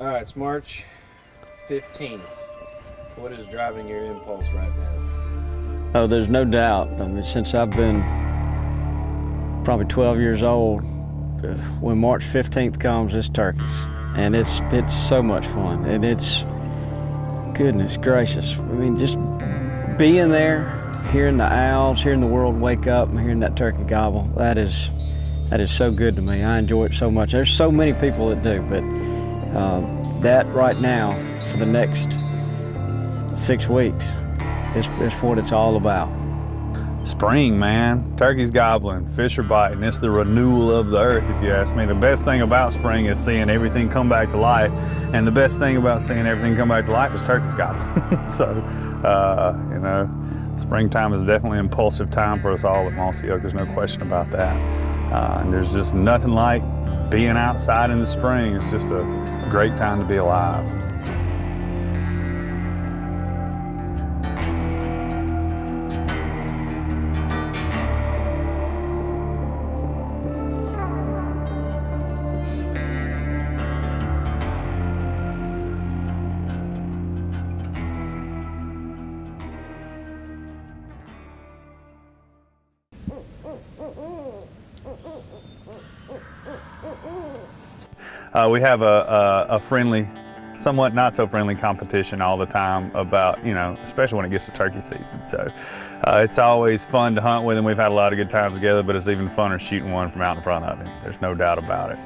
All right, it's March 15th. What is driving your impulse right now? Oh, there's no doubt. I mean, since I've been probably 12 years old, when March 15th comes, it's turkeys. And it's so much fun. And it's, goodness gracious. I mean, just being there, hearing the owls, hearing the world wake up, and hearing that turkey gobble, that is so good to me. I enjoy it so much. There's so many people that do, but that right now, for the next 6 weeks, it's what it's all about. Spring, man. Turkeys gobbling, fish are biting. It's the renewal of the earth, if you ask me. The best thing about spring is seeing everything come back to life, and the best thing about seeing everything come back to life is turkeys gobbling. So, you know, springtime is definitely an impulsive time for us all at Mossy Oak. There's no question about that. And there's just nothing like being outside in the spring. It's just a great time to be alive. We have a friendly, somewhat not so friendly competition all the time about, you know, especially when it gets to turkey season. So it's always fun to hunt with him. We've had a lot of good times together, but it's even funner shooting one from out in front of him. There's no doubt about it.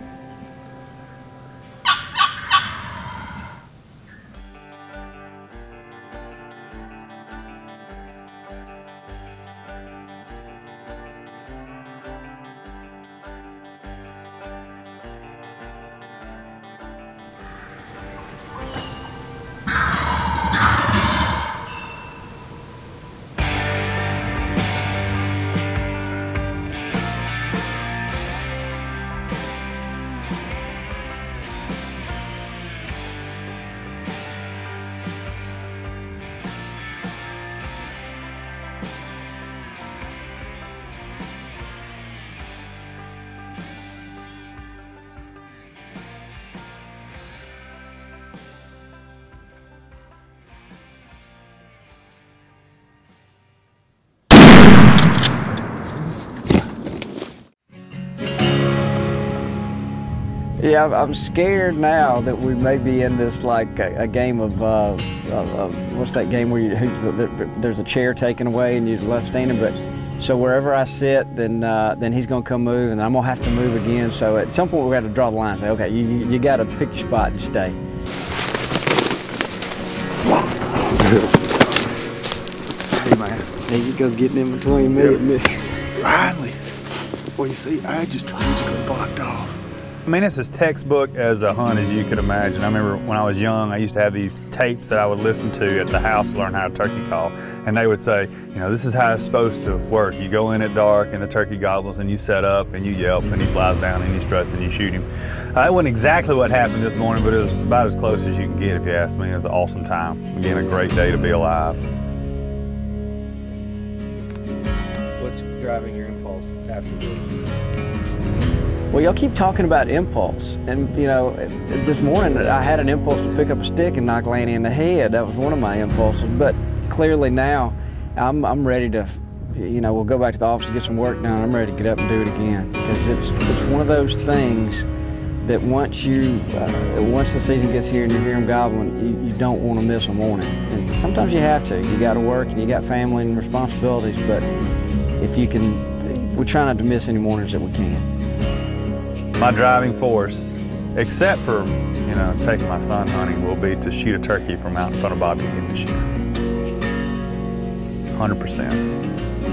Yeah, I'm scared now that we may be in this, like, a game of, what's that game where there's a chair taken away and you're left standing, but so wherever I sit, then he's gonna come move and I'm gonna have to move again. So at some point we gotta draw the line and say, okay, you gotta pick your spot and stay. Hey, man. There you go, getting in between me and me. Finally. Well, you see, I just strategically blocked off. I mean, it's as textbook as a hunt as you could imagine. I remember when I was young, I used to have these tapes that I would listen to at the house to learn how to turkey call. And they would say, you know, this is how it's supposed to work. You go in at dark and the turkey gobbles and you set up and you yelp and he flies down and you struts and you shoot him. That wasn't exactly what happened this morning, but it was about as close as you can get, if you ask me. It was an awesome time. Again, a great day to be alive. What's driving your impulse afterwards? Well, y'all keep talking about impulse, and you know, this morning I had an impulse to pick up a stick and knock Lanny in the head. That was one of my impulses, but clearly now I'm ready to, you know, we'll go back to the office and get some work done. I'm ready to get up and do it again, because it's one of those things that once the season gets here and you hear them gobbling, you don't want to miss a morning. And sometimes you have to. You got to work and you got family and responsibilities, but if you can, we try not to miss any mornings that we can. My driving force, except for, you know, taking my son hunting, will be to shoot a turkey from out in front of Bobby Cole this year. 100%.